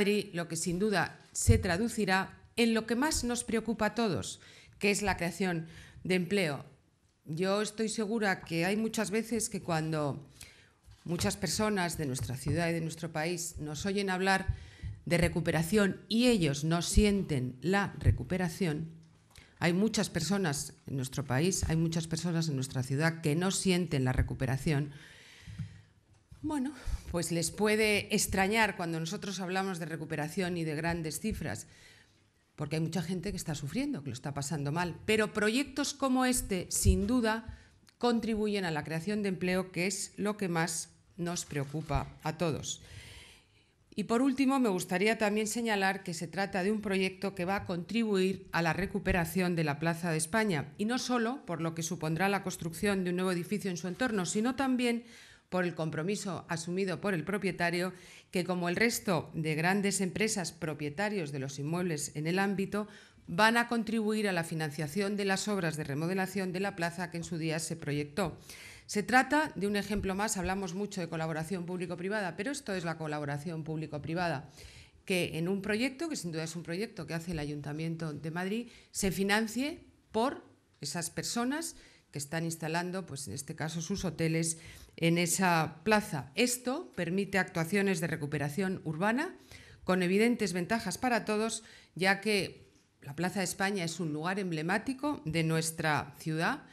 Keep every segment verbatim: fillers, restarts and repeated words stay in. Madrid, lo que sin duda se traducirá en lo que más nos preocupa a todos, que es la creación de empleo. Yo estoy segura que hay muchas veces que cuando muchas personas de nuestra ciudad y de nuestro país nos oyen hablar de recuperación y ellos no sienten la recuperación, hay muchas personas en nuestro país, hay muchas personas en nuestra ciudad que no sienten la recuperación. Bueno, pues les puede extrañar cuando nosotros hablamos de recuperación y de grandes cifras, porque hay mucha gente que está sufriendo, que lo está pasando mal. Pero proyectos como este, sin duda, contribuyen a la creación de empleo, que es lo que más nos preocupa a todos. Y por último, me gustaría también señalar que se trata de un proyecto que va a contribuir a la recuperación de la Plaza de España, y no solo por lo que supondrá la construcción de un nuevo edificio en su entorno, sino también por el compromiso asumido por el propietario, que como el resto de grandes empresas propietarios de los inmuebles en el ámbito, van a contribuir a la financiación de las obras de remodelación de la plaza que en su día se proyectó. Se trata de un ejemplo más, hablamos mucho de colaboración público-privada, pero esto es la colaboración público-privada, que en un proyecto, que sin duda es un proyecto que hace el Ayuntamiento de Madrid, se financie por esas personas que están instalando, pues en este caso, sus hoteles en esa plaza. Esto permite actuaciones de recuperación urbana con evidentes ventajas para todos, ya que la Plaza de España es un lugar emblemático de nuestra ciudad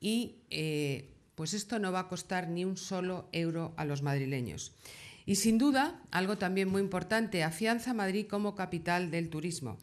y eh, pues esto no va a costar ni un solo euro a los madrileños. Y sin duda, algo también muy importante, afianza Madrid como capital del turismo.